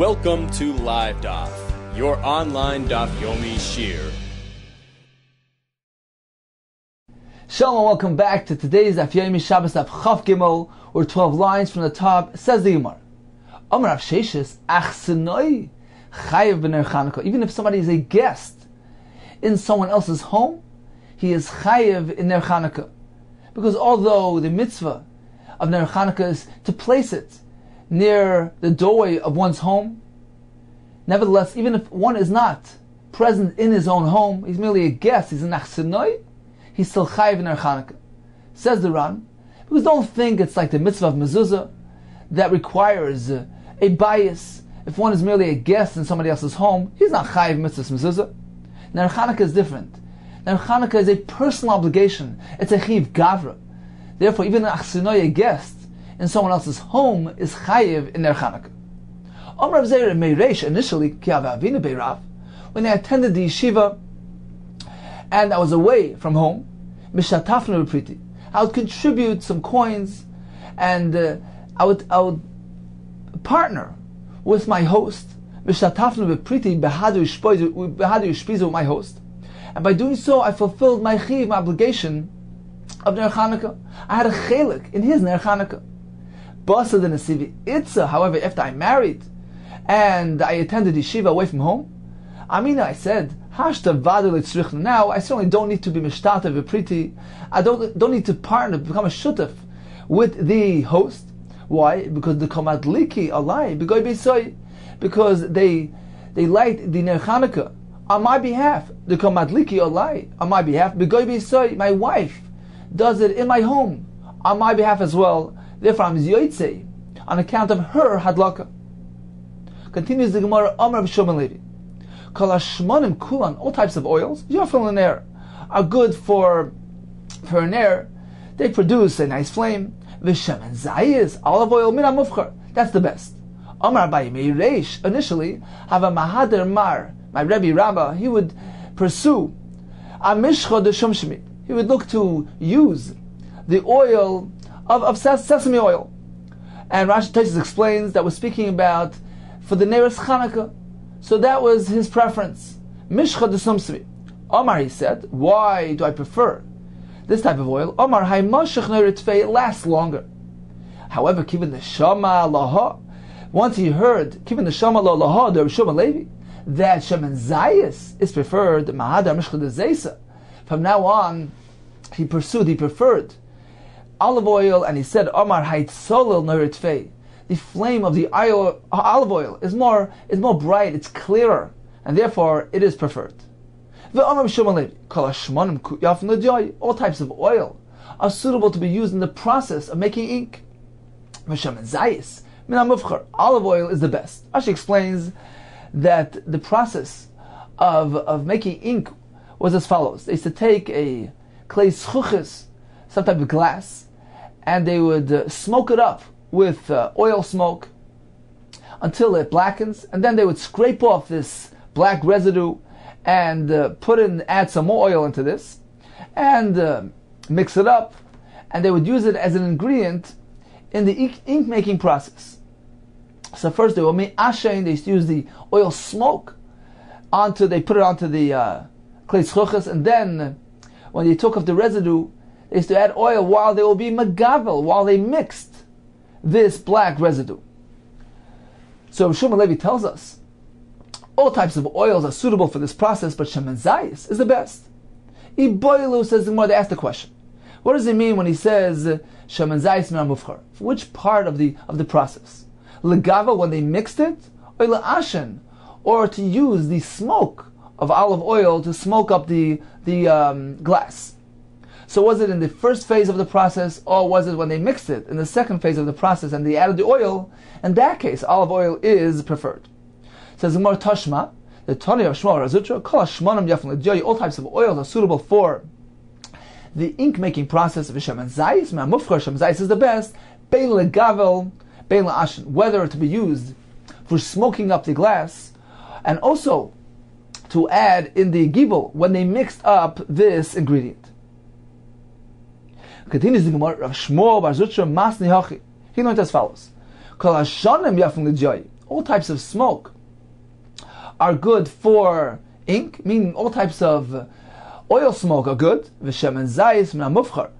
Welcome to Live Daf, your online Daf Yomi Shir. Shalom, welcome back to today's Daf Yomi Shabbos Daf Chaf Gimel, or 12 lines from the top. Says the Gemara, Amar Rav Sheshes, Achsenoi Chayev B'ner Chanukah. Even if somebody is a guest in someone else's home, he is Chayev in Ner Chanukah, because although the mitzvah of Ner Chanukah is to place it near the doorway of one's home, nevertheless, even if one is not present in his own home, he's merely a guest, he's an achsenoi, he's still chayiv in Ner Chanukah. Says the Ran, because don't think it's like the mitzvah of mezuzah that requires a bias. If one is merely a guest in somebody else's home, he's not chayiv mitzvah mezuzah. Ner Chanukah is different. Ner Chanukah is a personal obligation. It's a chiv gavra. Therefore, even an achsenoi, a guest in someone else's home, is chayiv in Ner Chanukah. Om Rav Zeir Meiresh initially, when I attended the yeshiva and I was away from home, mishatafnu b'priti, I would contribute some coins, and I would partner with my host, mishatafnu b'priti b'hadu yishpizu, my host, and by doing so I fulfilled my chiv, my obligation of Ner Chanukah. I had a chelik in his Ner Chanukah. Basa the Nesivi Itza, however, after I married and I attended yeshiva away from home, I said, Hashta vadu litzrichna. Now I certainly don't need to be mishtata v'priti. I don't need to partner, become a shutaf with the host. Why? Because the komadliki alai b'goy b'soy, because they light the Ner Chanukah on my behalf. The komadliki alai on my behalf b'goy b'soy. My wife does it in my home on my behalf as well. Therefore, I'm Zyoitse on account of her hadlaka. Continues the Gemara, Amar of Shimon Levi, Kol hashmonim kulan, all types of oils, yafel l'ner, are good for an air. They produce a nice flame. V'shemen zayis, olive oil, min hamufchar, that's the best. Amar Abaye Meiresh, initially, Hava Mahader Mar, my Rebbe Rabbah, he would pursue Amishcha de Shumshmi. He would look to use the oil of sesame oil. And Rashi Tosfos explains that we're speaking about for the nearest Chanukah. So that was his preference. Mishcha de Sumsmi. Omar, he said, why do I prefer this type of oil? Omar, Haymashach Neritfei, lasts longer. However, Kivin Neshama Laha, once he heard Kivin Neshama Laha, the Rav Shimon Levi, that Shemen Zayis is preferred, Mahadar Mishcha de Zaysa, from now on, he preferred olive oil, and he said, Omar Haitzolil Neritfei, the flame of the olive oil is more bright, it's clearer, and therefore it is preferred. All types of oil are suitable to be used in the process of making ink. Olive oil is the best. Rashi explains that the process of making ink was as follows. They used to take a clay schuches, some type of glass, and they would smoke it up with oil smoke until it blackens, and then they would scrape off this black residue and add some more oil into this and mix it up, and they would use it as an ingredient in the ink making process. So first they would make ashen, they used to use the oil smoke they put it onto the clay schuches, and then when they took off the residue, they used to add oil while they will be megavel, while they mixed this black residue. So Rav Shimon Levi tells us all types of oils are suitable for this process, but Shemen Zayis is the best. Iboilu, says the Gemara, they asked the question, what does he mean when he says Shemen Zayis min hamufchar? Which part of the process? Legavel, when they mixed it, or leashen, or to use the smoke of olive oil to smoke up the glass. So was it in the first phase of the process, or was it when they mixed it in the second phase of the process and they added the oil? In that case, olive oil is preferred. Says Gemara Tashma, the Tanya of Shmuel Razutra, Kol hashmonim yafin l'dyoyi, all types of oils are suitable for the ink making process. Shemen Zayis min hamufchar, Shemen Zayis is the best. Bein legavel, bein leashen, whether to be used for smoking up the glass, and also to add in the gibel when they mixed up this ingredient. Continues the Gemara, Rav Shmuel Bar Zutra Masni Hachi. He learned as follows: Kol hashanim yafin l'dyoyi, all types of smoke are good for ink, meaning all types of oil smoke are good. And the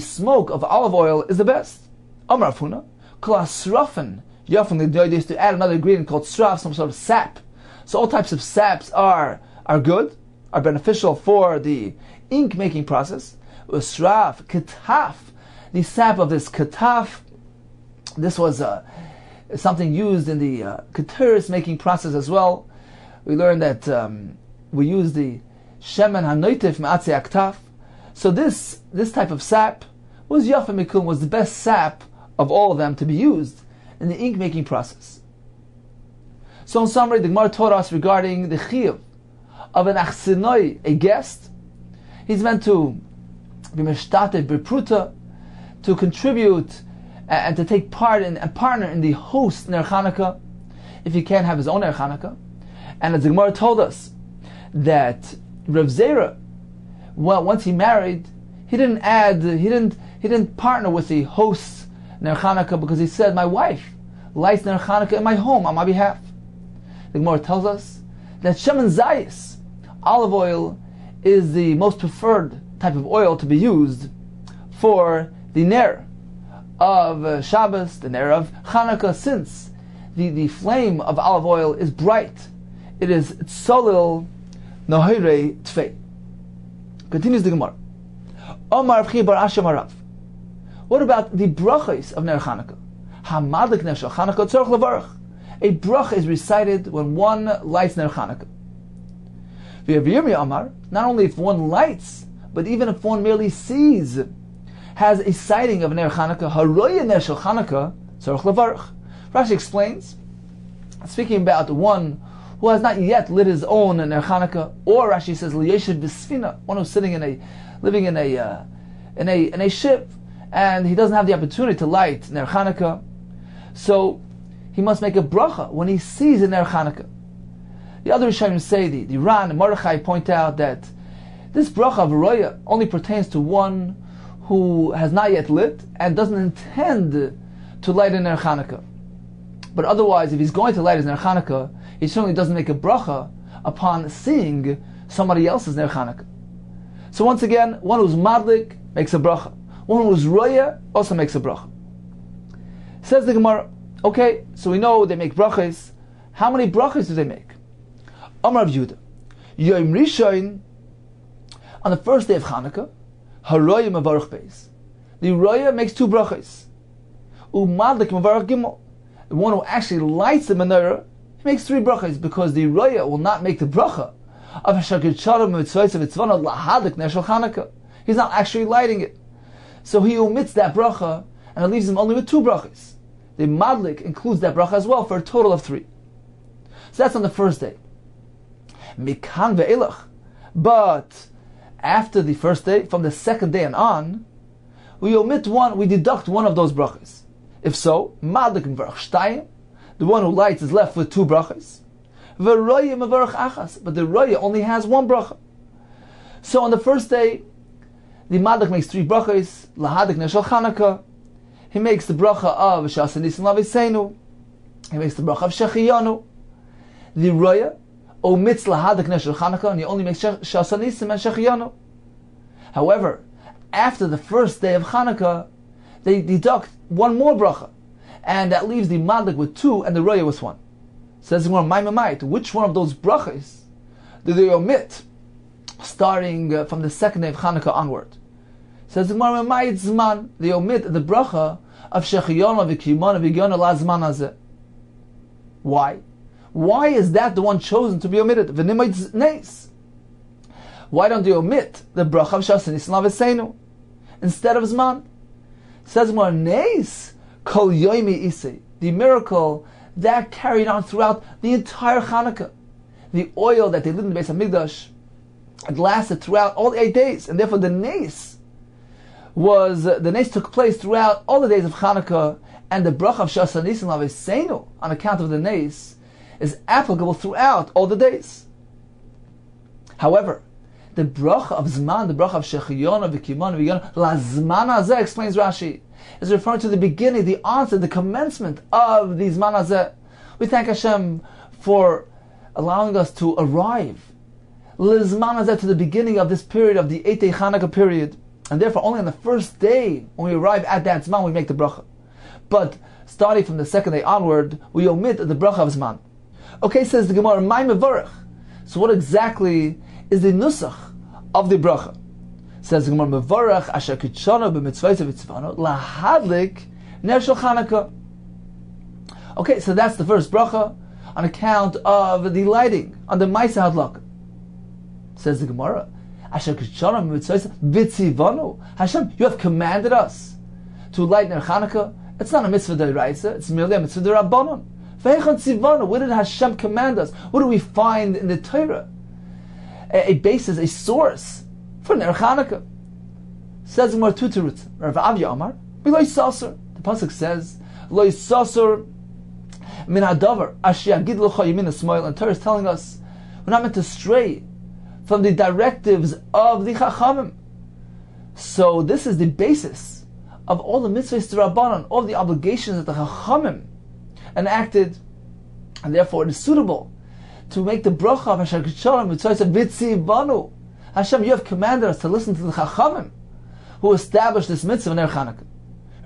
smoke of olive oil is the best. Amar Rav Huna, Kolasrafen. Yafin used to add another ingredient called sraf, some sort of sap. So all types of saps are good, are beneficial for the ink making process. Usraf, ketaf. The sap of this ketaf, this was something used in the keteris making process as well. We learned that we use the shemen hanotif me'atzei aktaf. So this type of sap was Yafa Mikum, was the best sap of all of them to be used in the ink making process. So in summary, the Gemara taught us regarding the chiyuv of an achsinoi, a guest. He's meant to be meshtate bepruta, to contribute and to take part in and partner in the host in Ner Chanukah, if he can't have his own Ner Chanukah. And as the Gemara told us that Rav Zera, well, once he married, he didn't partner with the hosts Ner Chanukah, because he said, my wife lights Ner Chanukah in my home on my behalf. The Gemara tells us that Shemen Zayis, olive oil, is the most preferred type of oil to be used for the Ner of Shabbos, the Ner of Chanukah, since the flame of olive oil is bright. It is Tzolil Nohirei Tfei. Continues the Gemara. Omar Avchi Bar Asher Marav. What about the brachos of Ner Chanukah? Hamadlik Ner Shel Chanukah Tzorach Levarach. A bracha is recited when one lights Ner Chanukah. V'Rav Yirmiyah Amar. Not only if one lights, but even if one merely sees, has a sighting of Ner Chanukah. Haroya Ner Shel Chanukah Tzorach Levarach. Rashi explains, speaking about one who has not yet lit his own Ner Chanukah, or Rashi says Liyeshiv B'Sfina, one who's sitting in a, living in a ship, and he doesn't have the opportunity to light Ner Chanukah, so he must make a bracha when he sees a Ner Chanukah. The other Rishonim say, the Ran and Mordechai point out that this bracha of Roya only pertains to one who has not yet lit and doesn't intend to light a Ner Chanukah. But otherwise, if he's going to light his Ner Chanukah, he certainly doesn't make a bracha upon seeing somebody else's Ner Chanukah. So once again, one who's madlik makes a bracha. One who's roya also makes a bracha. Says the Gemara, okay, so we know they make brachas. How many brachas do they make? Amar Rav Yehuda, Yom Rishon, on the first day of Chanukah, haroya mevarach beis. The roya makes two brachas. Umadlik mevarach gimel. The one who actually lights the menorah, he makes three brachas, because the roya will not make the bracha of Chanukah. He's not actually lighting it, so he omits that bracha, and it leaves him only with two brachas. The madlik includes that bracha as well, for a total of three. So that's on the first day. Mikan ve'elach. But after the first day, from the second day and on, we omit one, we deduct one of those brachas. If so, madlik mevarach shtayim, the one who lights is left with two brachas. V'roya mevarach achas, but the roya only has one bracha. So on the first day, the madlik makes three brachas. Lahadik ner shel Chanukah, he makes the bracha of shasanisim laviseinu. He makes the bracha of shechiyanu. The roya omits lahadik ner shel Chanukah, and he only makes shasanisim and shechiyanu. However, after the first day of Chanukah, they deduct one more bracha, and that leaves the madlik with two and the roya with one. Says the Gemara, Maimamait, which one of those brachas do they omit starting from the second day of Chanukah onward? Says the Gemara, Maimamait zman, they omit the bracha of shechiyon v'kiyimon v'gyon la zman hazeh. Why? Why is that the one chosen to be omitted? V'nimait neis. Why don't they omit the bracha of shasanisim laviseinu instead of zman? Says more neis kol yomi isay, the miracle that carried on throughout the entire Chanukah. The oil that they lit in the Beis Hamikdash, it lasted throughout all 8 days, and therefore the neis took place throughout all the days of Chanukah, and the bracha of shasanisim laviseinu on account of the neis is applicable throughout all the days. However, the bracha of Zman, the bracha of Shechiyon, V'Kimon, V'Yon, La Zman Hazeh, explains Rashi, is referring to the beginning, the onset, the commencement of the Zman Hazeh, We thank Hashem for allowing us to arrive to the beginning of this period, of the 8-day Chanukah period. And therefore, only on the first day, when we arrive at that Zman, we make the bracha. But starting from the second day onward, we omit the bracha of Zman. Okay, says the Gemara, Mai Mevarech. So what exactly is the nusach of the bracha? Says the Gemara, Mevarech asher kitshano b'mitzvayis v'tzvano lahadlik ner shel Chanukah. Okay, so that's the first bracha on account of the lighting, on the Maisa Hadlaka. Says the Gemara, Hashem, you have commanded us to light Ner Chanukah. It's not a mitzvah d'oraisa, it's merely a mitzvah d'rabbanon. Where did Hashem command us? What do we find in the Torah? A basis, a source for Ner Chanukah. Says the Gemara, two terutz. Rav Avya Amar, lo yisasur. The pasuk says, lo yisasur min hadavar asher yagid lecha yamin hasmoil. And Torah is telling us we're not meant to stray from the directives of the Chachamim. So this is the basis of all the mitzvahs to Rabbanon, all the obligations that the Chachamim enacted, and therefore it is suitable to make the bracha of Hashem Kitcharim Mitzvah Vitzivanu. Hashem, you have commanded us to listen to the Chachamim who established this mitzvah in Ner Chanukah.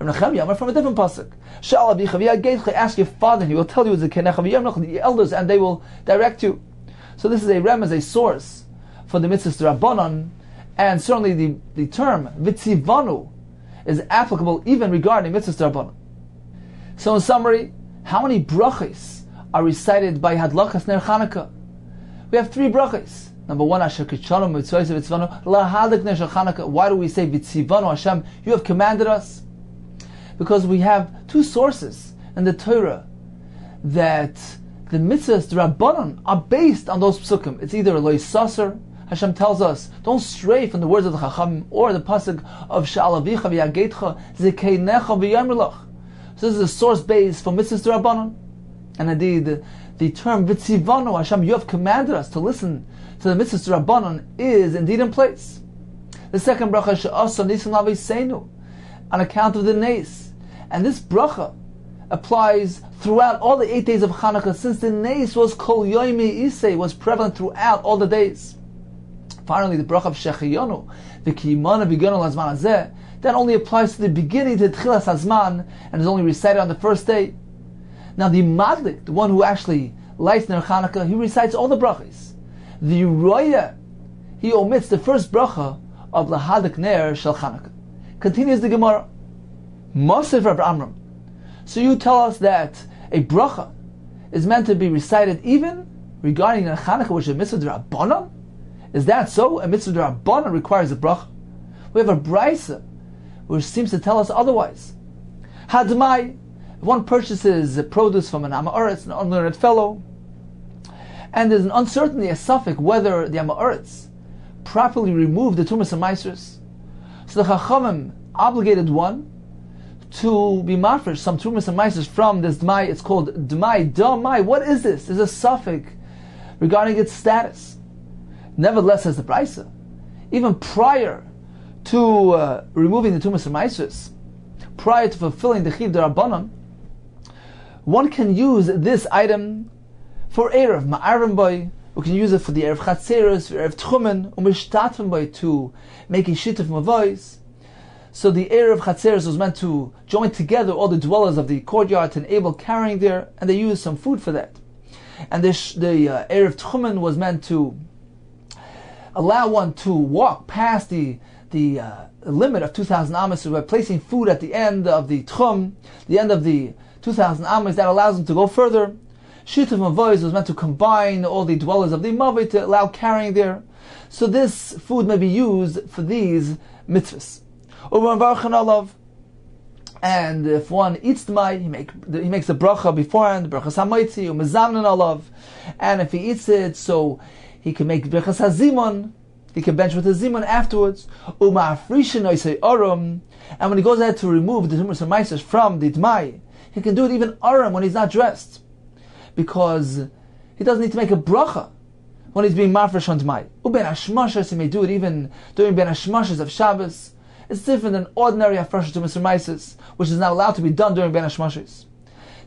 Rav Nachem Yamar from a different pasuk. Sha'al avichav yagedcha, ask your father, and he will tell you the elders, and they will direct you. So this is a remez, a source for the mitzvahs to Rabbanon, and certainly the term vitzivanu is applicable even regarding mitzvahs to Rabbanon. So in summary, how many brachis are recited by Hadlakas Ner Chanukah? We have three brachis. Number one, Asher kitshanu mitzvahis vitzivanu lahadlik ner shel Chanukah. Why do we say vitzivanu Hashem? You have commanded us, because we have two sources in the Torah that the mitzvahs to Rabbanon are based on those psukim. It's either lo yisasur, Hashem tells us, don't stray from the words of the Chacham, or the pasuk of Sha'al avicha v'yageitcha zikeinecha v'yamir lach. So this is a source base for mitzvahs to Rabbanon. And indeed, the term vitzivanu Hashem, you have commanded us to listen to the mitzvahs to Rabbanon, is indeed in place. The second bracha, she'asa nisim laviseinu, on account of the neis. And this bracha applies throughout all the 8 days of Chanukah, since the neis was kol yomi isei, was prevalent throughout all the days. Finally, the bracha of Shechiyonu, the Kiyimana B'Gonu L'Hazman Hazeh, that only applies to the beginning, to Tchilas Hazman, and is only recited on the first day. Now the Madlik, the one who actually lights Ner Chanukah, he recites all the brachas. The Roya, he omits the first bracha of Lahadlik Ner Shel Chanukah. Continues the Gemara, Mosif Rav Amram. So you tell us that a bracha is meant to be recited even regarding Ner Chanukah, which is mitzvah d'Rabbanan? Is that so? A mitzvah d'Rabbanan requires a bracha. We have a brisa which seems to tell us otherwise. Hadmai, if one purchases produce from an Ama'aretz, an unlearned fellow, and there's an uncertainty, a suffix, whether the Ama'aretz properly removed the tumas and meisers. So the Chachamim obligated one to be mafresh some tumas and meisers from this d'mai. It's called d'mai, d'mai. What is this? It's a suffix regarding its status. Nevertheless, says the Brisa, even prior to removing the Tumas and Meisers, prior to fulfilling the Chiyuv d'Rabbanan, one can use this item for Erev Ma'arvin Boy, we can use it for the Erev Chatzeros, for Erev Tchumen, Umishtatvin Boy, to make a Shittuf Mavois. So the Erev Chatzeros was meant to join together all the dwellers of the courtyard to enable carrying there, and they used some food for that. And the Erev Tchumen was meant to allow one to walk past the limit of 2,000 amos by placing food at the end of the tchum, the end of the 2,000 amos. That allows them to go further. Shittuf Mavois was meant to combine all the dwellers of the Mavoi to allow carrying there. So this food may be used for these mitzvahs. And if one eats d'mai, he makes the bracha beforehand, bracha samoitzi, umezamnen olav. And if he eats it, so he can make Birchas HaZimon, he can bench with the Zimon afterwards, and when he goes ahead to remove the Tumas and Meisers from the d'mai, he can do it even Aram when he's not dressed, because he doesn't need to make a bracha when he's being mafresh on d'mai. Uben Hashmashas, he may do it even during Ben Hashmashas of Shabbos. It's different than ordinary Hafreshas Tumas and Meisers, which is not allowed to be done during Ben Hashmashas.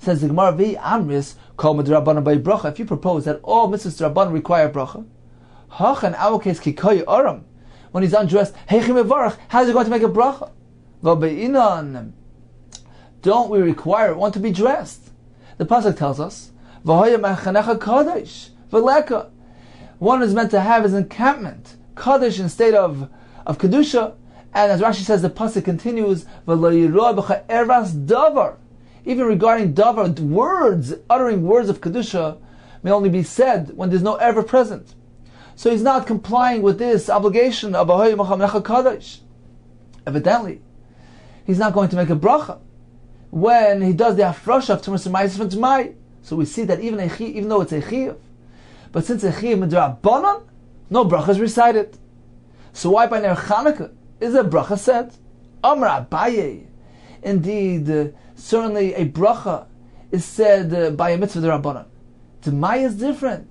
Says the Gemara, Vei Amris, Kol Midrabanan by Bracha. If you propose that all Mitzvahs Drabanan require Bracha, Hach in our case Kikoy Oram. When he's undressed, Heichim Evarach, how's he going to make a Bracha? Vabeinan. Don't we require one to be dressed? The pasuk tells us, V'hoya mechanecha kadosh v'leka. One is meant to have his encampment, kadosh, in state of kedusha. And as Rashi says, the pasuk continues, V'loyirua b'cha eras davar. Even regarding davar, words, uttering words of kedusha, may only be said when there's no ever present. So he's not complying with this obligation of V'hoya mechanecha kadosh. Evidently, he's not going to make a bracha when he does the afrosh of Tumas and Ma'aser from Tmai. So we see that even though it's a chiyuv, but since a chiyuv midrabanan, no bracha is recited. So why by Ner Chanukah is a bracha said? Amar Abaye, indeed, certainly a bracha is said by a mitzvah d'rabanan. Tmai is different.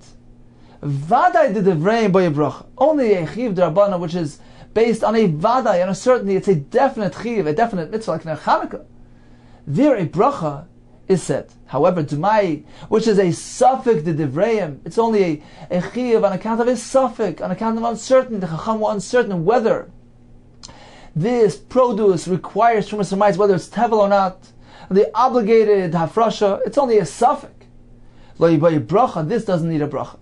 Vadai d'divrei by a bracha. Only a chiyuv d'rabanan, which is based on a vadai, on a certainty, it's a definite chiyuv, a definite mitzvah like Ner Chanukah. There a bracha is said. However, Dumai, which is a suffix de Devreim, it's only a chiv on account of a suffix, on account of uncertainty. The Chacham were uncertain whether this produce requires Trumas Hamayis, whether it's tevel or not. The obligated hafrasha, it's only a suffix. Lo yibai bracha, this doesn't need a bracha.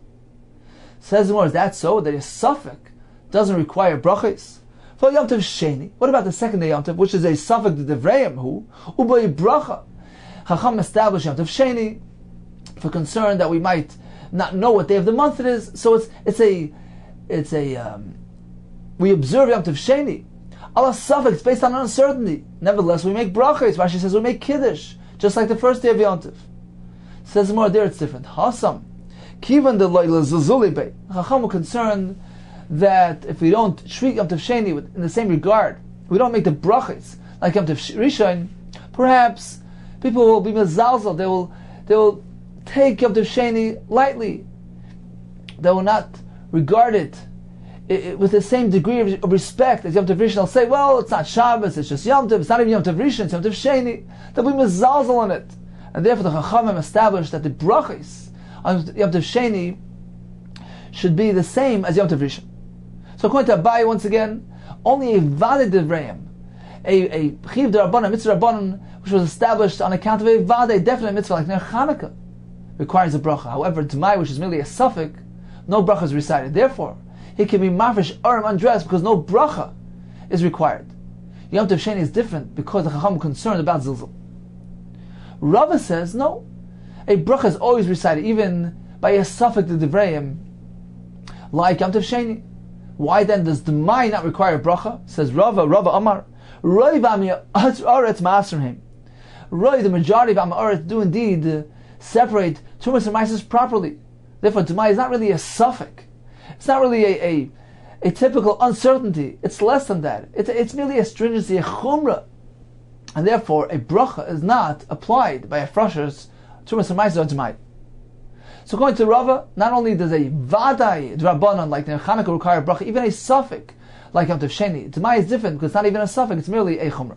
Says the Gemara, is that so? That a suffix doesn't require brachas? For Yom Tov Sheni, what about the second day Yom Tov, which is a suffix de Devreim, who ubay bracha? Chacham established Yom Tov Sheni for concern that we might not know what day of the month it is. So we observe Yom Tov Sheni. Our suffix based on uncertainty. Nevertheless, we make brachos. Rashi says we make kiddush, just like the first day of Yom Tov. Says more there, it's different. Hasam kivan de loyla zuzulibe. Chacham were concerned that if we don't treat Yom Tov Sheni in the same regard, we don't make the brachos like Yom Tov Rishon, perhaps people will be mezalzal. They will take Yom Tov Sheni lightly. They will not regard it with the same degree of respect as Yom Tov Rishon. They'll say, well, it's not Shabbos, it's just Yom Tov. It's not even Yom Tov Rishon, it's Yom Tov Sheni. They'll be mezalzal on it. And therefore the Chachamim established that the brachos on Yom Tov Sheni should be the same as Yom Tov Rishon. So according to Abaye, once again, only a valid Devrayim, a chiv d'Rabbanan, mitzvah d'Rabbanan, which was established on account of a vada, a definite mitzvah like Ner Chanukah, requires a bracha. However, D'mai, which is merely a suffix, no bracha is recited. Therefore, he can be mafresh arim, undressed, because no bracha is required. Yom Tov Sheni is different because the Chacham concerned about zilzul. Rava says no, a bracha is always recited, even by a suffix to Devrayim, like Yom Tov Sheni. Why then does D'mai not require a bracha? Says Rava Amar. Roy, the majority of Am Ha'aretz do indeed separate Tumas and Ma'aser properly. Therefore, D'mai is not really a suffix. It's not really a typical uncertainty. It's less than that. It's merely a stringency, a chumrah. And therefore, a bracha is not applied by a fresher's Tumas and Ma'aser or D'mai. So according to Rava, not only does a vadai d'Rabbanan like Ner Chanukah require a bracha, even a suffix like Yom Tov Sheni, D'mai is different because it's not even a suffix; it's merely a chumrah.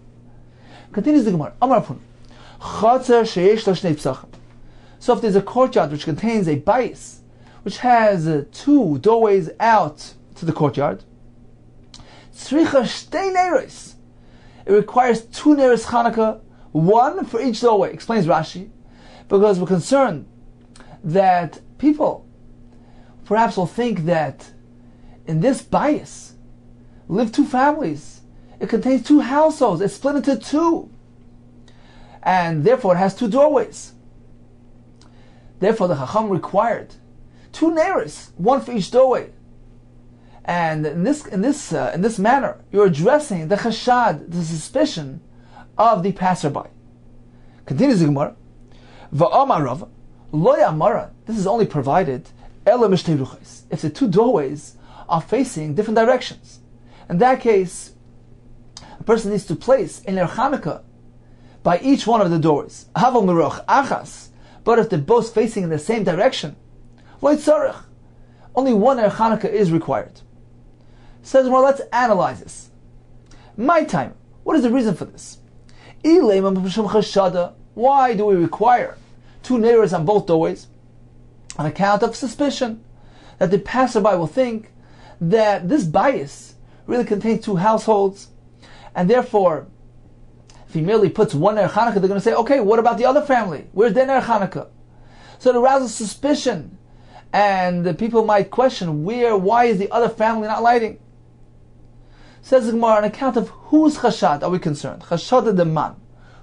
Continues the Gemara. Amar Rav Huna. So if there's a courtyard which contains a bais, which has two doorways out to the courtyard, it requires two neiros Chanukah, one for each doorway. Explains Rashi, because we're concerned that people perhaps will think that in this bais live two families. It contains two households. It's split into two. And therefore it has two doorways. Therefore the Chacham required two neiros, one for each doorway. And in this manner, you're addressing the chashad, the suspicion of the passerby. Continues the Gemara. Va'amar Rava, lo ya'amara. This is only provided if the two doorways are facing different directions. In that case, a person needs to place a Ner Chanukah by each one of the doors. But if they're both facing in the same direction, only one Ner Chanukah is required. Says, well, let's analyze this. My time. What is the reason for this? Why do we require two neighbors on both doorways on account of suspicion that the passerby will think that this bias really contains two households, and therefore if he merely puts one Ner Chanukah, they're going to say, okay, what about the other family? Where's their Ner Chanukah? So it arouses suspicion, and the people might question, why is the other family not lighting? Says the Gemara, on account of whose chashad are we concerned? Chashad de man.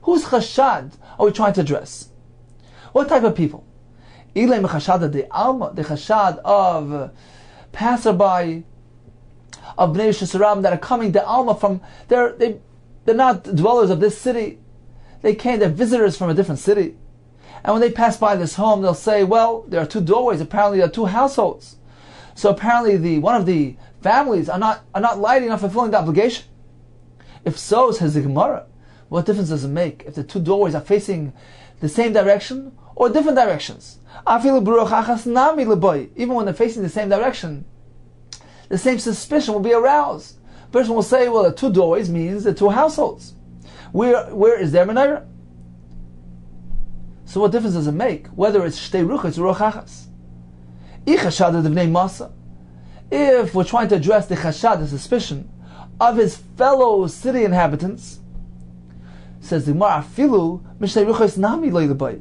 Whose chashad are we trying to address? What type of people? Ilay mechashad de alma, the chashad of passerby, of Bnei Yisrael that are coming de alma from, they're not dwellers of this city. They came, they're visitors from a different city. And when they pass by this home, they'll say, well, there are two doorways, apparently there are two households. So apparently one of the families are not light enough fulfilling the obligation. If so, says the Gemara, what difference does it make if the two doorways are facing the same direction or different directions? Even when they're facing the same direction, the same suspicion will be aroused. The person will say, well, the two doorways means the two households. Where is their menorah? So what difference does it make whether it's shtei ruchos or ruchachas? If we're trying to address the chashad, the suspicion of his fellow city inhabitants, says the Gemara, afilu mishtei ruchos nami lo yilbay.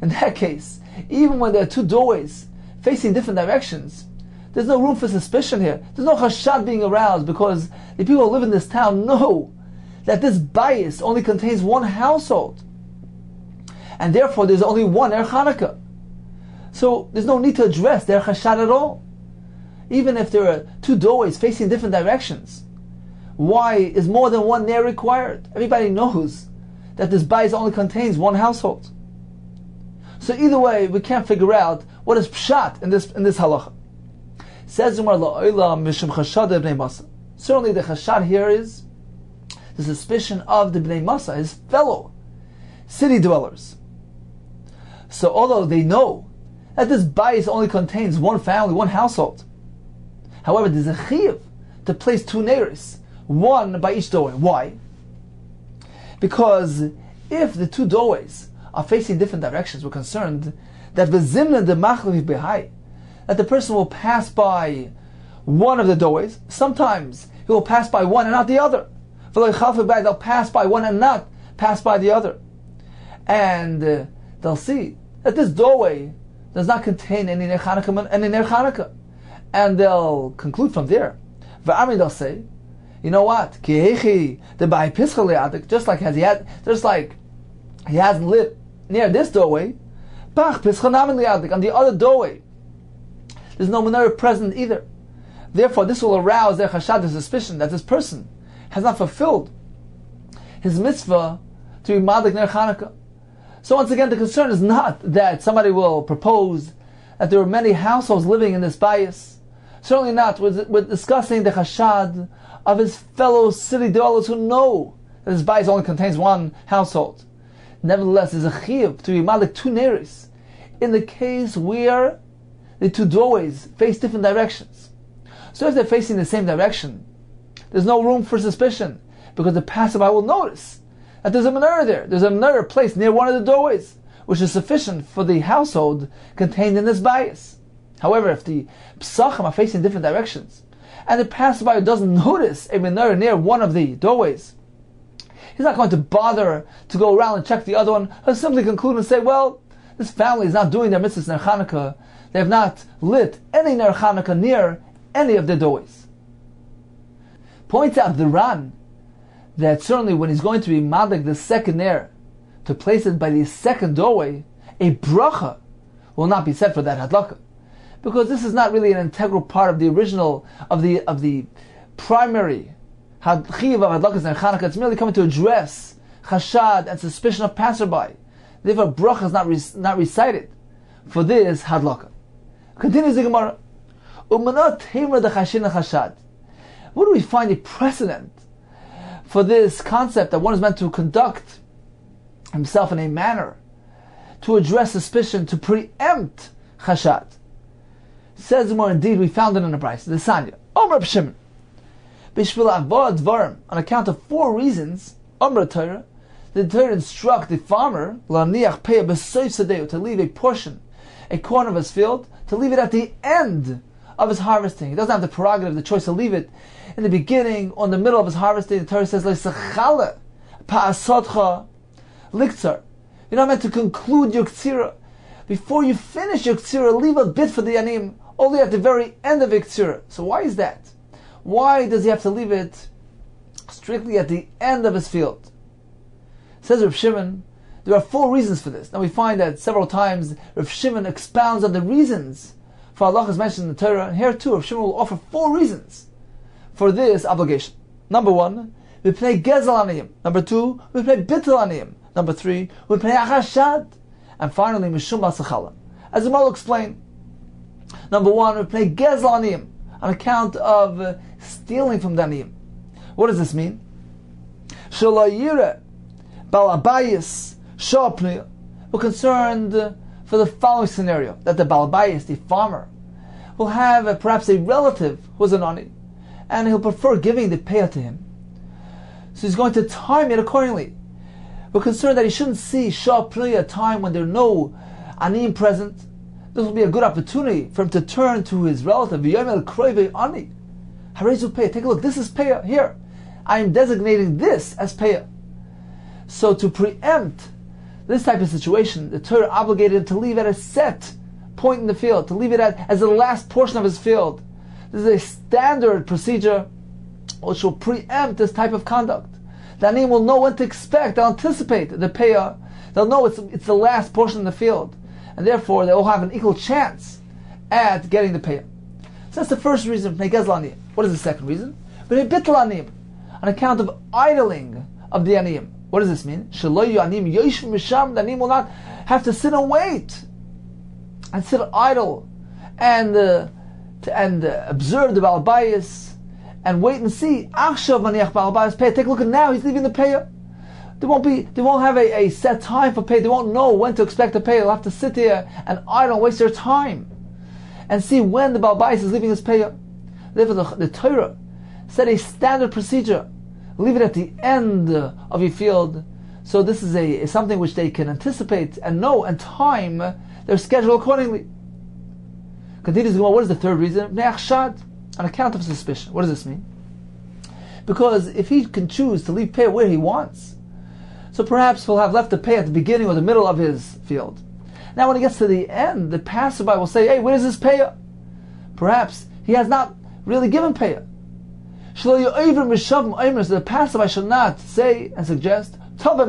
In that case, even when there are two doorways facing different directions, there's no room for suspicion here. There's no chashad being aroused because the people who live in this town know that this bias only contains one household. And therefore, there's only one Ner Chanukah. So there's no need to address their chashad at all. Even if there are two doorways facing different directions, why is more than one Ner required? Everybody knows that this bias only contains one household. So either way, we can't figure out what is pshat in this halacha. Says Zumar la'olam mishum chashad b'nei Masa. Certainly, the chashad here is the suspicion of the Bnei Masa, his fellow city dwellers. So although they know that this bias only contains one family, one household, however, there's a chiyuv to place two neiros, one by each doorway. Why? Because if the two doorways are facing different directions, we're concerned that v'zimna demachlev behai, that the person will pass by one of the doorways. Sometimes he will pass by one and not the other. They'll pass by one and not pass by the other. And they'll see that this doorway does not contain any Ner Chanukah, and they'll conclude from there. V'amin, they'll say, you know what? Just like he hasn't lit near this doorway, on the other doorway there's no menorah present either. Therefore, this will arouse their chashad, the suspicion that this person has not fulfilled his mitzvah to be madlik Ner Chanukah. So once again, the concern is not that somebody will propose that there are many households living in this bias. Certainly not. We're discussing the chashad of his fellow city dwellers who know that this bias only contains one household. Nevertheless, there's a chiyuv to be madlik two neiros in the case where the two doorways face different directions. So if they're facing the same direction, there's no room for suspicion because the passerby will notice that there's a menorah there. There's a menorah placed near one of the doorways, which is sufficient for the household contained in this bias. However, if the psachim are facing different directions, and the passerby doesn't notice a menorah near one of the doorways, he's not going to bother to go around and check the other one. He'll simply conclude and say, well, this family is not doing their mitzvahs Ner Chanukah. They have not lit any Ner Chanukah near any of their doorways. Points out the Ran that certainly when he's going to be madlik the second Ner, to place it by the second doorway, a bracha will not be said for that hadlaka, because this is not really an integral part of the original of the primary chiyuv of hadlakas Ner Chanukah. It's merely coming to address chashad and suspicion of passerby. Therefore, bracha is not recited for this hadlaka. Continues the Gemara. Where do we find a precedent for this concept that one is meant to conduct himself in a manner to address suspicion, to preempt chashad? Says the Gemara, indeed, we found it in a brayso, the Sanya. Omer B'Shimon, bishvil avod dvarim, on account of four reasons, Omer Torah, the Torah instructs the farmer to leave a portion, a corner of his field, to leave it at the end of his harvesting. He doesn't have the prerogative, the choice to leave it in the beginning or in the middle of his harvesting. The Torah says, "Leisachala paasotcha liktzar." You're not meant to conclude your ktsira. Before you finish your ktsira, leave a bit for the anim, only at the very end of your ktsira. So why is that? Why does he have to leave it strictly at the end of his field? Says Rav Shimon, there are four reasons for this. Now we find that several times Rav Shimon expounds on the reasons for Allah is mentioned in the Torah, and here too Rav Shimon will offer four reasons for this obligation. Number one, we play gezel aniyim. Number two, we play bittel aniyim. Number three, we play achashad. And finally, mishum b'sachala. As the Gemara will explain, number one, we play gezel aniyim on account of stealing from the aniyim. What does this mean? Shalayira balabayis shapnil. We're concerned for the following scenario, that the balabayis, the farmer, will have perhaps a relative who's an ani, and he'll prefer giving the payah to him. So he's going to time it accordingly. We're concerned that he shouldn't see shapnil, a time when there are no anim present. This will be a good opportunity for him to turn to his relative, Yomel Kroive Ani. Harezu payah. Take a look. This is payah here. I am designating this as payah. So to preempt this type of situation, the Torah obligated him to leave at a set point in the field, to leave it at as the last portion of his field. This is a standard procedure which will preempt this type of conduct. The anim will know what to expect. They'll anticipate the payah. They'll know it's the last portion in the field. And therefore, they all have an equal chance at getting the payah. So that's the first reason. What is the second reason? On account of idling of the aniyim. What does this mean? The aniyim will not have to sit and wait and sit idle and observe the Baal Bayis and wait and see. Take a look at now. He's leaving the payah. They won't have a set time for pay. They won't know when to expect to pay. They'll have to sit there and idle, waste their time, and see when the Baal Bayis is leaving his pay. Therefore, the Torah set a standard procedure. Leave it at the end of your field. So this is something which they can anticipate and know and time their schedule accordingly. Continues going. What is the third reason? On account of suspicion. What does this mean? Because if he can choose to leave pay where he wants, so perhaps he'll have left the pay at the beginning or the middle of his field. Now when he gets to the end, the passerby will say, "Hey, where's this payah?" Perhaps he has not really given payah. So the passerby shall not say and suggest, a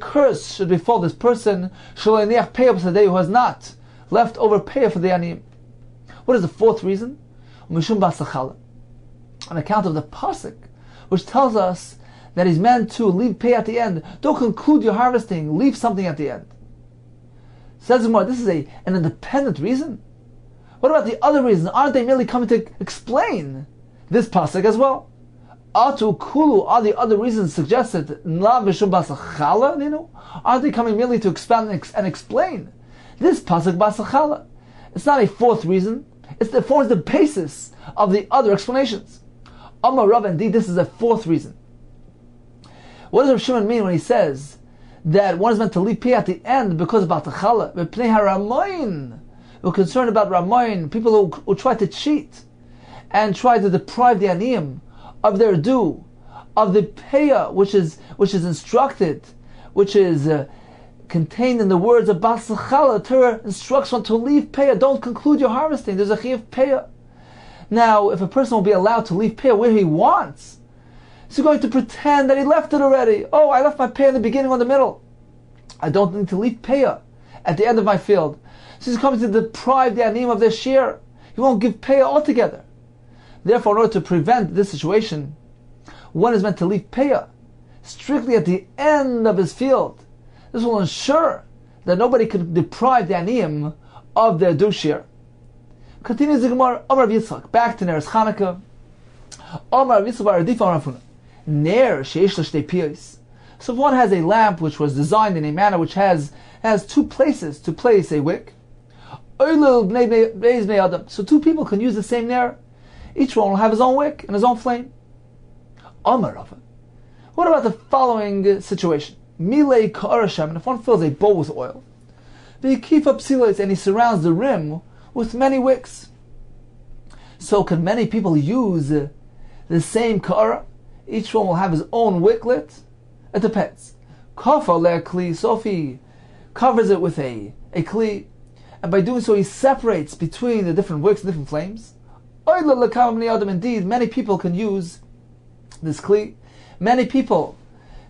curse should befall this person who has not left over payah for the aniyim. What is the fourth reason? On account of the pasuk, which tells us that is meant to leave payah at the end. Don't conclude your harvesting. Leave something at the end. Says more. This is an independent reason. What about the other reasons? Aren't they merely coming to explain this pasuk as well? Atu kulu are the other reasons suggested. Aren't they coming merely to expand and explain this pasuk basachala? It's not a fourth reason. It forms the basis of the other explanations. Amar Rav, indeed, this is a fourth reason. What does Rav Shimon mean when he says that one is meant to leave pay at the end because of batachala? We're concerned about Ramoin, people who try to cheat and try to deprive the aniyim of their due, of the payah which is instructed, which is contained in the words of batachala. Torah instructs one to leave payah. Don't conclude your harvesting. There's a chiyuv payah. Now, if a person will be allowed to leave payah where he wants, so going to pretend that he left it already. Oh, I left my payah in the beginning or the middle. I don't need to leave payah at the end of my field. So he's coming to deprive the anim of their share. He won't give payah altogether. Therefore, in order to prevent this situation, one is meant to leave payah strictly at the end of his field. This will ensure that nobody can deprive the anim of their due share. Continues the Gemara, Amar Rav Yitzchak, back to Neres Chanukah. Amar Rav Yitzchak bar Adifa Amar Rav Huna. So if one has a lamp which was designed in a manner which has two places to place a wick, so two people can use the same nair. Each one will have his own wick and his own flame. Amar Rav, What about the following situation? Milei ka'arasham, and if one fills a bowl with oil, v'yekifa psilos, and he surrounds the rim with many wicks. So can many people use the same ka'ara? Each one will have his own wick lit. It depends. Kafa le'kli sofi, covers it with a kli, and by doing so he separates between the different wicks and different flames. Oila lekam b'nei adam, indeed many people can use this kli. Many people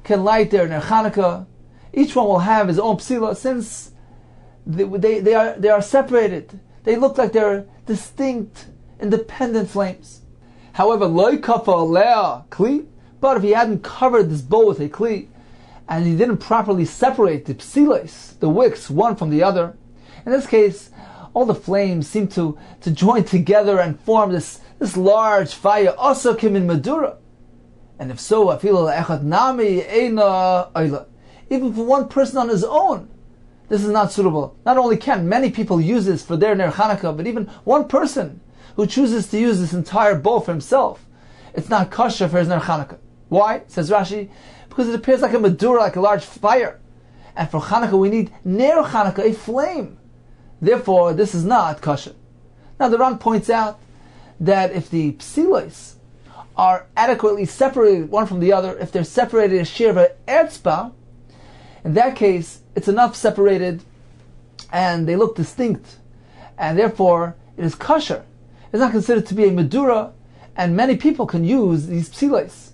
can light their Ner Chanukah. Each one will have his own psila, since they are separated. They look like they're distinct, independent flames. However, loy kafa lea kli, but if he hadn't covered this bowl with a kli, and he didn't properly separate the psilos, the wicks, one from the other, in this case, all the flames seem to join together and form this large fire, also kim in Madura. And if so, even for one person on his own, this is not suitable. Not only can many people use this for their Ner Chanukah, but even one person who chooses to use this entire bowl for himself, it's not kosher for his Ner Chanukah. Why? Says Rashi, because it appears like a Madura, like a large fire. And for Chanukah we need Ner Chanukah, a flame. Therefore, this is not kosher. Now the Ran points out that if the psilos are adequately separated one from the other, if they're separated a shear of an etzba, in that case, it's enough separated and they look distinct. And therefore, it is kosher. It's not considered to be a medura, and many people can use these psilos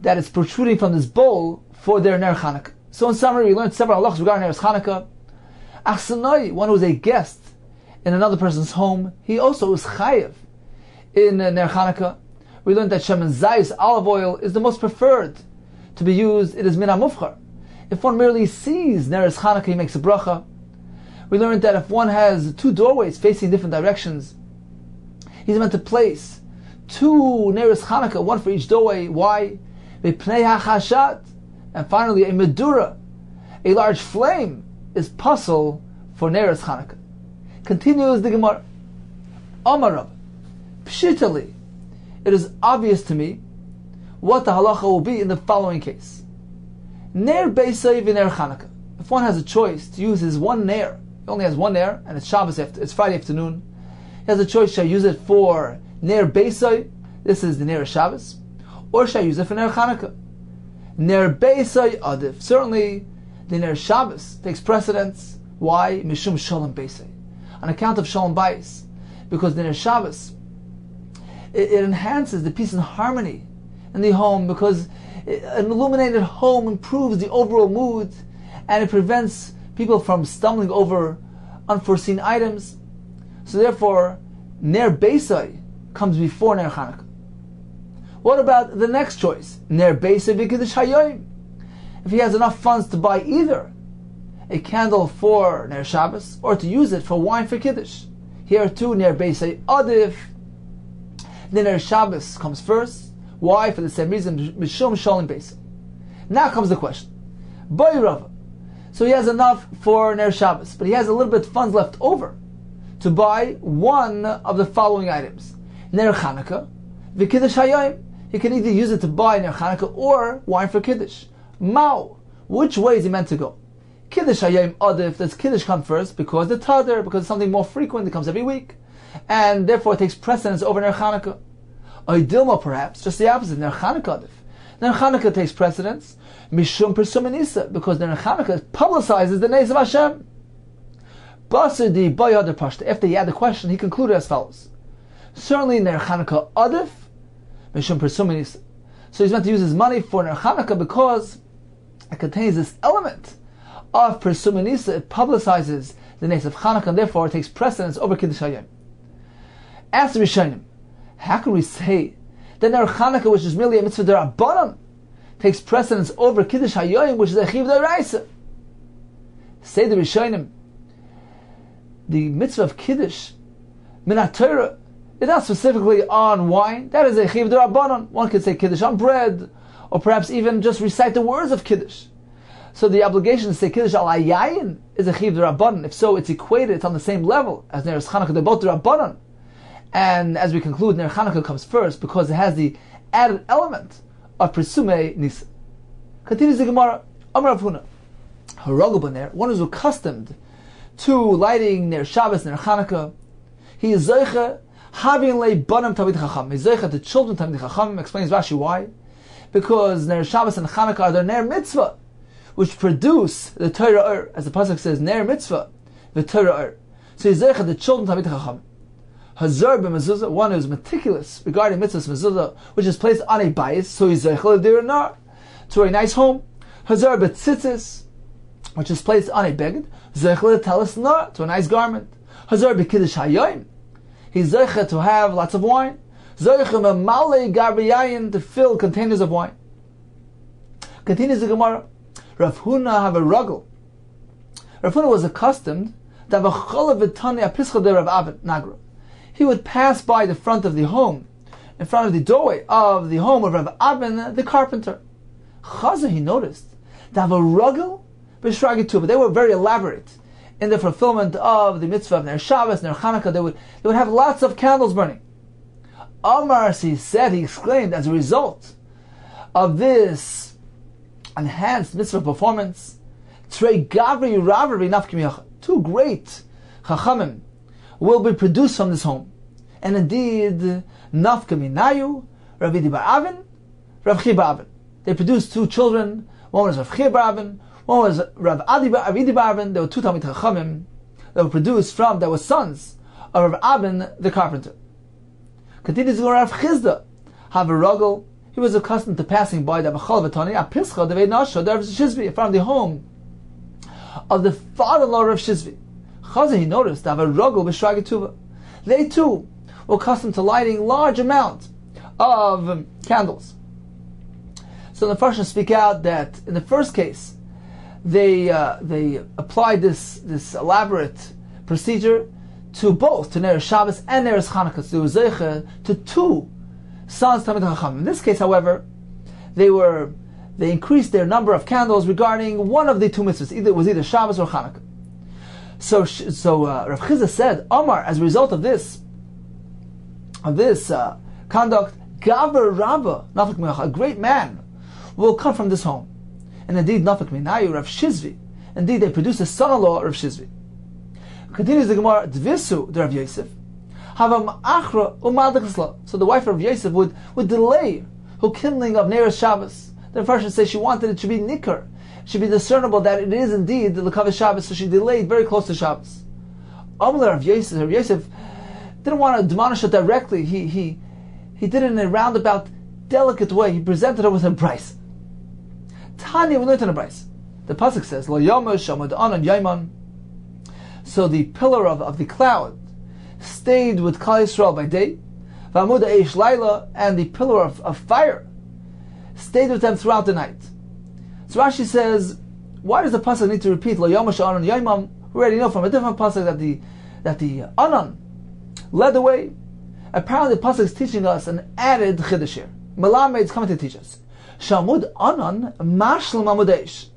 that is protruding from this bowl for their Ner Chanukah. So in summary, we learned several halachos regarding Ner Chanukah. Achsanoi, one who is a guest in another person's home, he also is chayiv in Ner Chanukah. We learned that Shemen Zayis, olive oil, is the most preferred to be used. It is min hamufchar. If one merely sees Ner Chanukah, he makes a bracha. We learned that if one has two doorways facing different directions, he's meant to place two Ner Chanukah, one for each doorway. Why? B'pnei hachashat. And finally, a medura, a large flame, is puzzle for Ner Chanukah. Continues the Gemara. Amar Pshitali. It is obvious to me what the halacha will be in the following case. Ner Beisai v'Ner Chanukah. If one has a choice to use his one ner, he only has one ner, and it's Shabbos, it's Friday afternoon, he has a choice, shall I use it for Ner Beisai, this is the ner of Shabbos, or shall I use it for Ner Chanukah? Ner Beisai Adif. Certainly, the ner Shabbos takes precedence. Why? Mishum Shalom Beisai. On account of Shalom Bayis. Because the ner Shabbos, it enhances the peace and harmony in the home, because an illuminated home improves the overall mood and it prevents people from stumbling over unforeseen items. So therefore, Ner Beisai comes before Ner Chanukah. What about the next choice? Ner Beisai v'Kiddush Hayoyim. If he has enough funds to buy either a candle for Ner Shabbos or to use it for wine for Kiddush, here too Ner Beisai Adif. The Ner Shabbos comes first. Why? For the same reason. Mishum Shalom Beisai. Now comes the question. Boy Rava. So he has enough for Ner Shabbos, but he has a little bit of funds left over to buy one of the following items. Ner Chanukah, v'Kiddush Hayoyim. He can either use it to buy Ner Chanukah or wine for Kiddush. Mao. Which way is he meant to go? Kiddush Hayoyim Adif. Does Kiddush come first? Because the Tader, because it's something more frequent, it comes every week, and therefore it takes precedence over Ner Chanukah. Oidilma, perhaps, just the opposite, Ner Chanukah. Ner Chanukah takes precedence, Mishum Persuminisa, because Ner Chanukah publicizes the names of Hashem. Basadi Bayadar Pashta. After he had the question, he concluded as follows. Certainly Ner Chanukah Adif, Mishum Persuminisa. So he's meant to use his money for Ner Chanukah because it contains this element of Persuminisa. It publicizes the names of Chanukah, and therefore it takes precedence over Kiddush Hayoyim. Ask the Rishonim, how can we say that Ner Chanukah, which is merely a mitzvah d'Rabbanan, takes precedence over Kiddush Hayoyim, which is a chiv d'Oraisa? Say the Rishonim, the mitzvah of Kiddush min haTorah is not specifically on wine. That is a chiv d'Rabbanan. One could say Kiddush on bread, or perhaps even just recite the words of Kiddush. So the obligation to say Kiddush al Hayayin is a chiv d'Rabbanan. If so, it's equated, it's on the same level as Ner Chanukah. They're both d'Rabbanan. And as we conclude, Ner Chanukah comes first because it has the added element of Presume Nisa. Continues the Gemara, Amar Rav Huna, Haragubah, one who's accustomed to lighting near Shabbos, near Chanukah, he is Zeicha, Havin lay Banam Tamid Chacham. He is Zeicha to children Tamid Chacham. Explains Rashi why. Because near Shabbos and Chanukah are their Ner Mitzvah, which produce the Torah, as the Pasuk says, Ner Mitzvah, the Torah. So he is Zeicha to children Tamid Chacham. Hazar b'mezuzah, one who is meticulous regarding mitzvahs mezuzah, which is placed on a bias, so he's zeichel d'dinar, to a nice home. Hazar b'tzitzis, which is placed on a beged, zeichel d'telasnar, to a nice garment. Hazar b'kiddush hayoyim, he's zeichel to have lots of wine. Zeichel b'malei gabriyayin, to fill containers of wine. Continues the Gemara, Rav Huna have a ruggle. Rav Huna was accustomed to have a cholav v'tani apischa de Rav Avin Nagra. He would pass by the front of the home, in front of the doorway of the home of Rav Avin, the carpenter. Chazah, he noticed, they have a rugel b'shragit too, but they were very elaborate in the fulfillment of the mitzvah of Ner Shabbos, Ner Chanukah. They would have lots of candles burning. Amar, he exclaimed, as a result of this enhanced mitzvah performance, Trei Gavri Ravari Nafki Miyacha, two great Chachamim will be produced from this home. And indeed, Nafka Minayu, Rav Yidi Bar Avin, Rav Chi Bar Avin. They produced two children. One was Rav Chi Bar Avin, one was Rav Yidi Bar Avin. There were two Talmid Chachamim that were produced from, that were sons of Rav Avin the carpenter. Continues to Rav Chizda, Havaragel. He was accustomed to passing by the Bachal Vatani, Apischa, the Ve'nasha, the Rav Shizvi, from the home of the father-in-law of Rav Shizvi. Chazah, he noticed, they too were accustomed to lighting large amounts of candles. So the Farshim speak out that in the first case, they applied this elaborate procedure to both, to Ner Shabbos and Ner Chanukah. So they were Zeicha to two sons Talmid Chacham. In this case, however, they increased their number of candles regarding one of the two mitzvahs. It was either Shabbos or Chanukah. So Rav Chizda said, Omar, as a result of this conduct, Gaber Rabba, Nafik Minayu, a great man, will come from this home. And indeed, Nafik Minayu, Rav Shizvi, indeed they produce a son-in-law, Rav Shizvi. Continues the Gemara, Dvisu, the Rav Yosef, Havam Achra Umadakisla. So the wife of Rav Yosef would delay her kindling of Ner Shabbos. The Farshim says she wanted it to be Nikar. It should be discernible that it is indeed the Lekavish Shabbos, so she delayed very close to Shabbos. Amar Rav Yosef, Rav Yosef didn't want to admonish her directly. He did it in a roundabout, delicate way. He presented her with a bris. Tanya, we learned in a bris. The pasuk says, "Lo yomesh amadon and yaiman." So the pillar of the cloud stayed with Kal Yisrael by day, v'amud ha'esh laila, and the pillar of fire stayed with them throughout the night. So Rashi says, why does the pasuk need to repeat Lo Yom Ha'Anon Yaimam? We already know from a different pasuk that the Anon led the way. Apparently, the pasuk is teaching us an added chiddush here. Melamed is coming to teach us Shamud Anon Mashlim Amud Eish,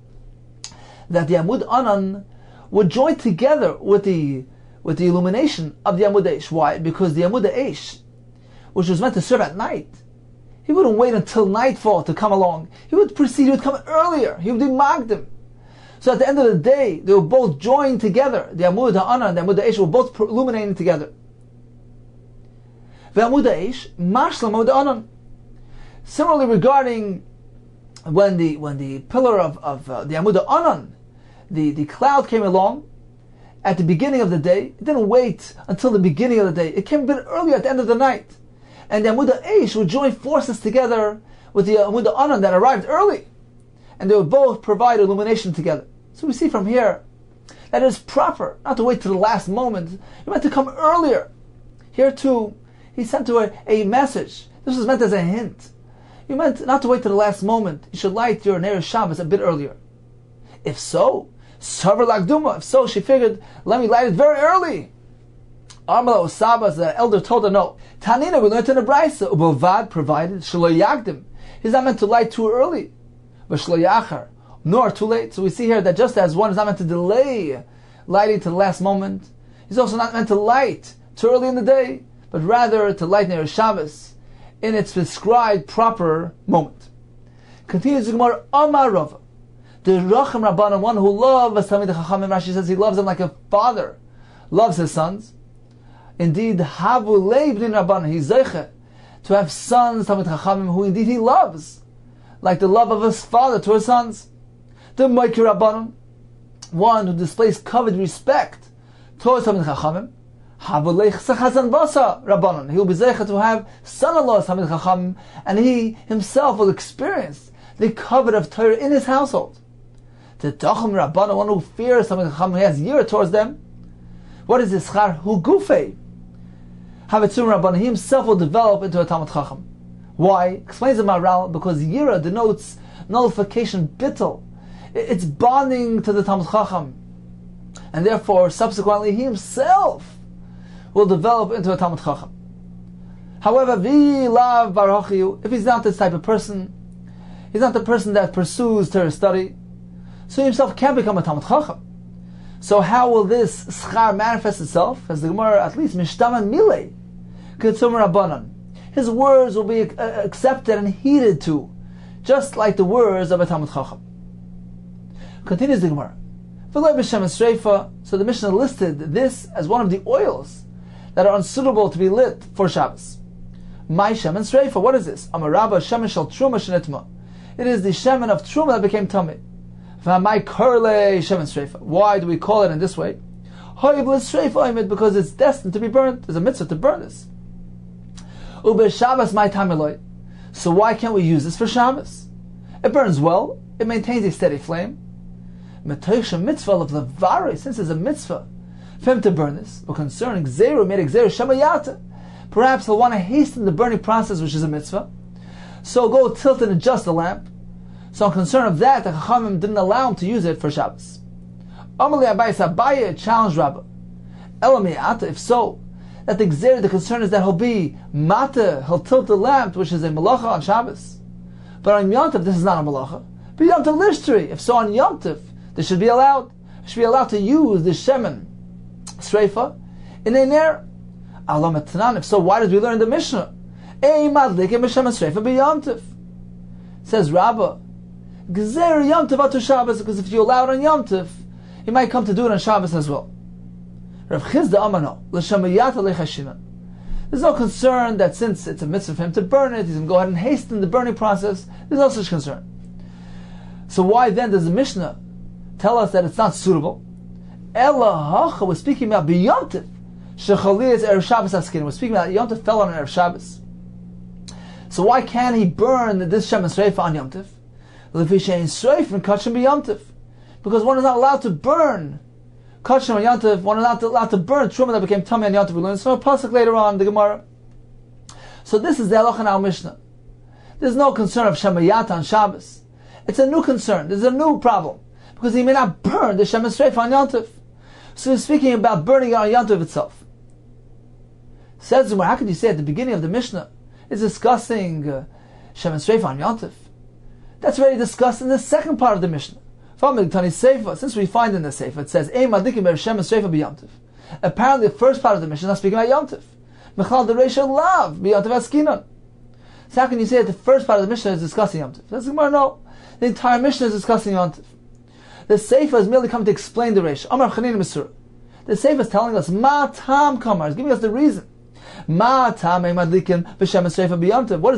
that the Amud Anon would join together with the illumination of the Amud Eish. Why? Because the Amud Eish, which was meant to serve at night, he wouldn't wait until nightfall to come along. He would proceed, he would come earlier. He would demag them. So at the end of the day, they were both joined together. The Amud HaAnon and the Amud HaEsh were both illuminating together. The Amud HaEsh, Mashlam Amud HaAnon. Similarly, regarding when the pillar of the Amud HaAnon, the cloud came along at the beginning of the day, it didn't wait until the beginning of the day. It came a bit earlier at the end of the night. And the Amud HaEsh would join forces together with the Amud HaAnon that arrived early. And they would both provide illumination together. So we see from here that it is proper not to wait till the last moment. It meant to come earlier. Here too, he sent to her a message. This was meant as a hint. You meant not to wait till the last moment. You should light your Ner Shabbos a bit earlier. If so, Savar Lakduma. If so, she figured, let me light it very early. Amala Osaba, the elder, told her no. Tanina, we learned in the Brisa, Ubavad provided, Shelo Yagdim. He's not meant to light too early, but Shelo Yachar, nor too late. So we see here that just as one is not meant to delay lighting to the last moment, he's also not meant to light too early in the day, but rather to light Ner Shabbos in its prescribed proper moment. Continues the Gemara, Amar Rava, the Rachim Rabbanan, one who loves Talmid Chachamim, Rashi says he loves them like a father loves his sons. Indeed, Havu Leib Din Rabbanan, he's Zeiche, to have sons, Talmid Chachamim, who indeed he loves, like the love of his father to his sons. The Moikir Rabbanan, one who displays covered respect towards Talmid Chachamim, Havu Leich Sechazan Basa Rabbanan, he will be Zeiche to have son-in-law Talmid Chachamim, and he himself will experience the covet of Torah in his household. The Tachum Rabbanan, one who fears Talmid Chachamim, he has yira towards them. What is this Schar? Hu Gufei Havetzum Rabbanan, he himself will develop into a Talmid Chacham. Why? Explains the Maral, because yira denotes nullification, bittul. It's bonding to the Talmid Chacham, and therefore subsequently he himself will develop into a Talmid Chacham. However, Vilav Baruch, if he's not this type of person, he's not the person that pursues Torah study, so he himself can't become a Talmid Chacham. So how will this schar manifest itself? As the Gemara, at least, Mishtaman Milei Ketzum Rabbanan, his words will be accepted and heeded to, just like the words of a Talmid Chacham. Continues the Gemara, so the Mishnah listed this as one of the oils that are unsuitable to be lit for Shabbos. My Shemen Sreifa, what is this? Amarabba Shemen Shal Truma Shenitma, it is the Shemen of Truma that became Tameh. Why do we call it in this way? Because it's destined to be burnt. There's a mitzvah to burn this. So why can't we use this for Shabbos? It burns well. It maintains a steady flame. Since it's a mitzvah for him to burn this, or concerning Zeru, made Zeru Shemayata, perhaps he'll want to hasten the burning process, which is a mitzvah. So go tilt and adjust the lamp. So in concern of that, the Chachamim didn't allow him to use it for Shabbos. Amalei Abayis, Abaye challenged Rabbah. Elamiyata, if so, that the Gzeir, the concern is that he'll be Mata, he'll tilt the lamp, which is a Malacha on Shabbos. But on Yom Tov, this is not a Malacha. But Yom Tov Lishtri, if so on Yom Tov, this should be allowed. It should be allowed to use the Shemen Sreifa in a Ner. Alam Etanan, if so, why did we learn the Mishnah? Ei Madlikim B'Shemen Sreifa B'Yom Tov. Says Rabbah, Gzeir Yom Tov to Shabbos, because if you allow it on Yom Tov, he might come to do it on Shabbos as well. Rav Chizda Amano, L'Shamayat Le'Chashivan. There's no concern that since it's a mitzvah for him to burn it, he's going to go ahead and hasten the burning process. There's no such concern. So why then does the Mishnah tell us that it's not suitable? Ela Hacha, we're speaking about B'Yom Tov. Shechaliyas Erev Shabbos Askin. We're speaking about Yom Tov fell on Erev Shabbos. So why can't he burn this Shemen Sreifa on Yom Tov? Because one is not allowed to burn Kachem on Yom Tov, one is not allowed to burn Truma that became Tameh on Yom Tov. We learn this from a pasuk later on, the Gemara. So this is the halacha in our Mishnah. There's no concern of Shemayata on Shabbos. It's a new concern, there's a new problem, because he may not burn the Shemen Sreifa on Yom Tov. So he's speaking about burning it on Yom Tov itself. Says the Gemara, how could you say at the beginning of the Mishnah, it's discussing Shemen Sreifa on Yom Tov? That's already discussed in the second part of the Mishnah. Since we find in the Sefer, it says, apparently the first part of the Mishnah is not speaking about Yom Tov. So how can you say that the first part of the Mishnah is discussing Yom Tov? That's no. The entire Mishnah is discussing Yom Tov. The Sefer has merely come to explain the Reish. The Sefer is telling us, Ma Tam Kamar, is giving us the reason. What is the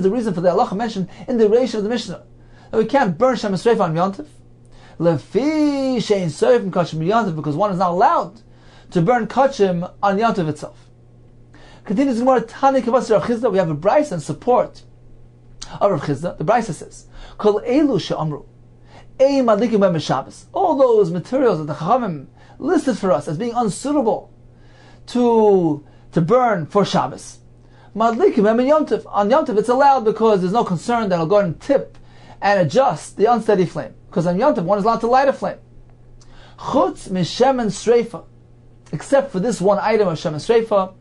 reason for the halacha mentioned in the Reish of the Mishnah? We can't burn Shemen Sreifa on Yom Tov. Lefi shein soif from Kachim Yom Tov, because one is not allowed to burn Kachim on Yom Tov itself. Continues more Tani Kavas Rav Chizda. We have a brisa in support of Rav Chizda. The brisa says, "Kol elu she'amru ein madlikim b'yom Shabbos." All those materials that the Chachamim listed for us as being unsuitable to burn for Shabbos, madlikim b'yom Yom Tov. On Yom Tov, it's allowed because there's no concern that it'll go ahead and tip and adjust the unsteady flame, because on Yom Tov one is allowed to light a flame. Chutz mishemen sreifa, except for this one item of shemen sreifa,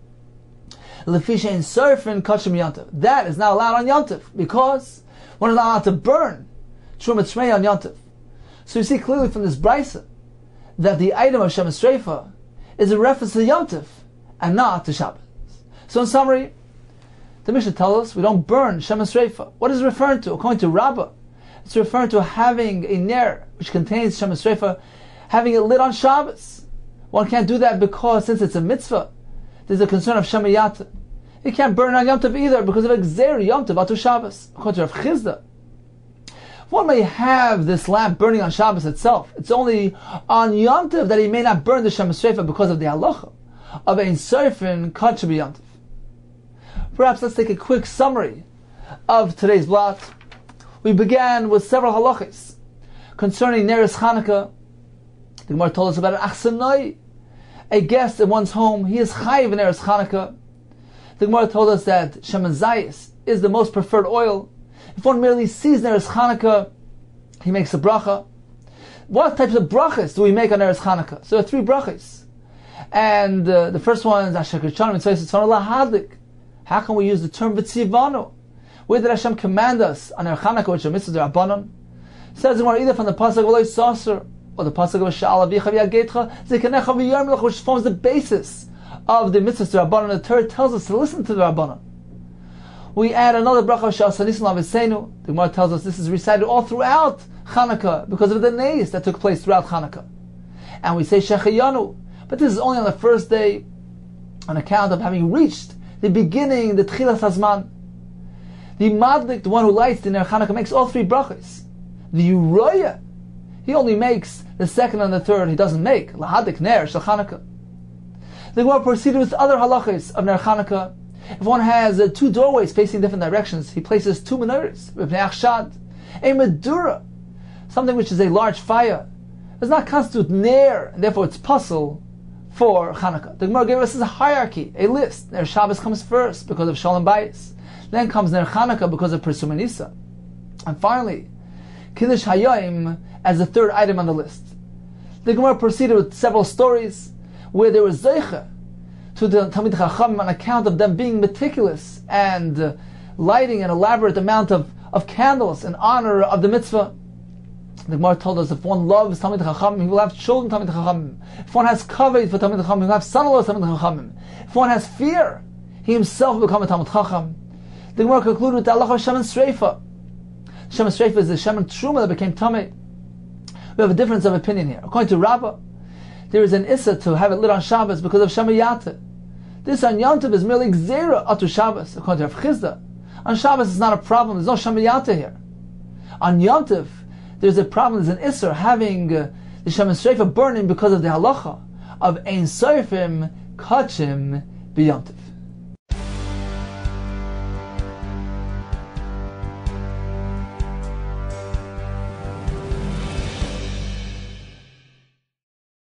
lefishein surfin kachim Yom Tov. That is not allowed on Yom Tov because one is not allowed to burn Truma Tzmei on Yom Tov. So you see clearly from this brisa that the item of shemen sreifa is a reference to Yom Tov and not to Shabbos. So in summary, the Mishnah tells us we don't burn shemen sreifa. What is it referring to? According to Rabbah, It's referring to having a ner which contains Shem HaSrefa, having it lit on Shabbos. One can't do that because since it's a mitzvah, there's a concern of Shem HaYat. You can't burn on Yom Tov either because of Gzeir Yom Tov Atu Shabbos. According to Rav Chizda, one may have this lamp burning on Shabbos itself. It's only on Yom Tov that he may not burn the Shem HaSrefa because of the halacha of Ein Sof and Kaddish Yom Tov. Perhaps let's take a quick summary of today's blot. We began with several halachas concerning Neris Chanukah. The Gemara told us about an achsanai, a guest in one's home. He is chayiv in Neris Chanukah. The Gemara told us that Shemen Zayis is the most preferred oil. If one merely sees Neris Chanukah, he makes a bracha. What types of brachas do we make on Neris Chanukah? So there are three brachas. And the first one is Asher Kirchon Mitzvah Yitzvah Lahadlik. How can we use the term Vitzivanu? Where did Hashem command us on Ner Chanukah, which are Mitzvah D'Rabbanan? Says one either from the pasuk of Eloi Saser or the pasuk of Sha'al Avicha V'Yagetcha Zekanecha V'Yarmelech, which forms the basis of the Mitzvah D'Rabbanan. The Torah tells us to listen to the Rabbanan. We add another bracha of Sha'al Sanisim L'Aviseinu. The Gemara tells us this is recited all throughout Chanukah because of the neis that took place throughout Chanukah. And we say Shechayanu, but this is only on the first day, on account of having reached the beginning, the Tchilas Hazman. The Madlik, the one who lights the Ner Chanukah, makes all three brachas. The Uroya, he only makes the second and the third. He doesn't make Lahadik Ner Shel Chanukah. The Gemara proceeded with other halachas of Ner Chanukah. If one has two doorways facing different directions, he places two menorahs, B'pnei Achshad, a Medura, something which is a large fire, does not constitute Ner, and therefore it's puzzle for Chanukah. The Gemara gave us a hierarchy, a list. Ner Shabbos comes first because of Shalom Bayis. Then comes Ner Chanukah because of Pirsum Nisa. And finally, Kiddush Hayoim as the third item on the list. The Gemara proceeded with several stories where there was Zeicha to the Talmid Chacham on account of them being meticulous and lighting an elaborate amount of candles in honor of the mitzvah. The Gemara told us if one loves Talmid Chacham, he will have children Talmid Chacham. If one has kavod for Talmid Chacham, he will have son-in-law Talmid Chacham. If one has fear, he himself will become a Talmid Chacham. The Gemara concluded with the halacha of Shemen Sreifa. Shemen Sreifa is the Shemen Truma that became Tamei. We have a difference of opinion here. According to Rabbah, there is an Issa to have it lit on Shabbos because of Shemen Yata. This on Yom Tov is merely Gzeira Atu Shabbos. According to Rav Chizda, on Shabbos it's not a problem. There's no Shemen Yata here. On Yom Tov, there's a problem. There's an Issa having the Shemen Sreifa burning because of the halacha of Ein Sofim Kachim B'Yom Tov.